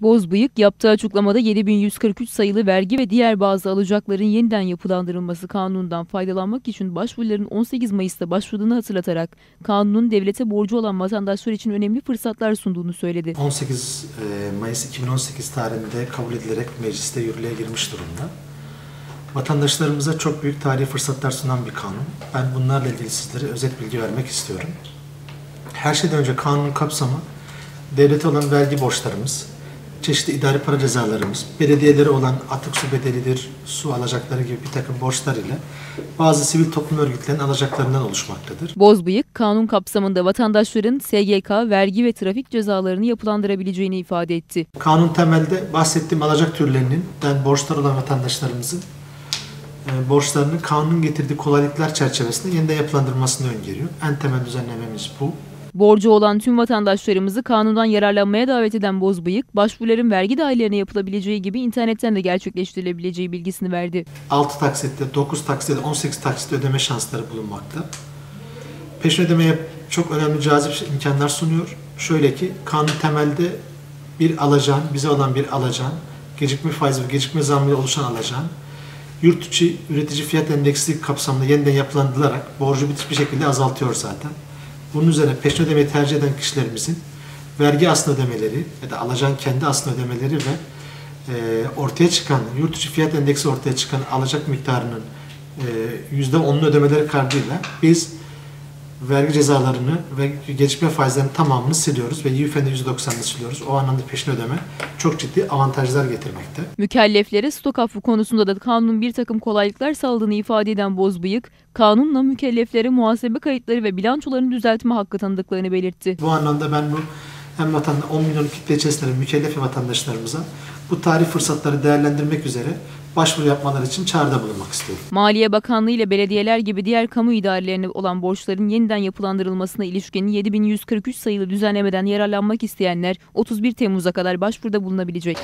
Bozbıyık yaptığı açıklamada 7143 sayılı vergi ve diğer bazı alacakların yeniden yapılandırılması kanunundan faydalanmak için başvuruların 18 Mayıs'ta başvurduğunu hatırlatarak kanunun devlete borcu olan vatandaşlar için önemli fırsatlar sunduğunu söyledi. 18 Mayıs 2018 tarihinde kabul edilerek mecliste yürürlüğe girmiş durumda. Vatandaşlarımıza çok büyük tarihi fırsatlar sunan bir kanun. Ben bunlarla ilgili sizlere özet bilgi vermek istiyorum. Her şeyden önce kanunun kapsamı devlete olan vergi borçlarımız, çeşitli idari para cezalarımız, belediyelere olan atık su bedelidir, su alacakları gibi bir takım borçlar ile bazı sivil toplum örgütlerinin alacaklarından oluşmaktadır. Bozbıyık, kanun kapsamında vatandaşların SGK, vergi ve trafik cezalarını yapılandırabileceğini ifade etti. Kanun temelde bahsettiğim alacak türlerinin, borçlar olan vatandaşlarımızın borçlarını kanunun getirdiği kolaylıklar çerçevesinde yeniden yapılandırmasını öngörüyor. En temel düzenlememiz bu. Borcu olan tüm vatandaşlarımızı kanundan yararlanmaya davet eden Bozbıyık, başvuruların vergi dairelerine yapılabileceği gibi internetten de gerçekleştirilebileceği bilgisini verdi. 6 taksitte, 9 taksitte, 18 taksitte ödeme şansları bulunmakta. Peşin ödemeye çok önemli cazip imkanlar sunuyor. Şöyle ki, kanun temelde bize olan bir alacağın, gecikme faizi ve gecikme zammıyla oluşan alacağın, yurt içi üretici fiyat endeksi kapsamında yeniden yapılandırılarak borcu bir şekilde azaltıyor zaten. Bunun üzerine peşin ödemeyi tercih eden kişilerimizin vergi aslı ödemeleri ya da alacağın kendi aslı ödemeleri ve ortaya çıkan, yurt içi fiyat endeksi ortaya çıkan alacak miktarının %10'un ödemeleri kaydıyla biz vergi cezalarını ve gecikme faizlerinin tamamını siliyoruz ve YÜFEN'de %90'ını siliyoruz. O anlamda peşin ödeme çok ciddi avantajlar getirmekte. Mükelleflere stok affı konusunda da kanunun bir takım kolaylıklar sağladığını ifade eden Bozbıyık, kanunla mükelleflere muhasebe kayıtları ve bilançolarını düzeltme hakkı tanıdıklarını belirtti. Bu anlamda ben hem 10 milyon kitle içerisinde mükellef vatandaşlarımıza bu tarih fırsatları değerlendirmek üzere başvuru yapmaları için çağrıda bulunmak istiyorum. Maliye Bakanlığı ile belediyeler gibi diğer kamu idarelerine olan borçların yeniden yapılandırılmasına ilişkin 7143 sayılı düzenlemeden yararlanmak isteyenler 31 Temmuz'a kadar başvuruda bulunabilecek.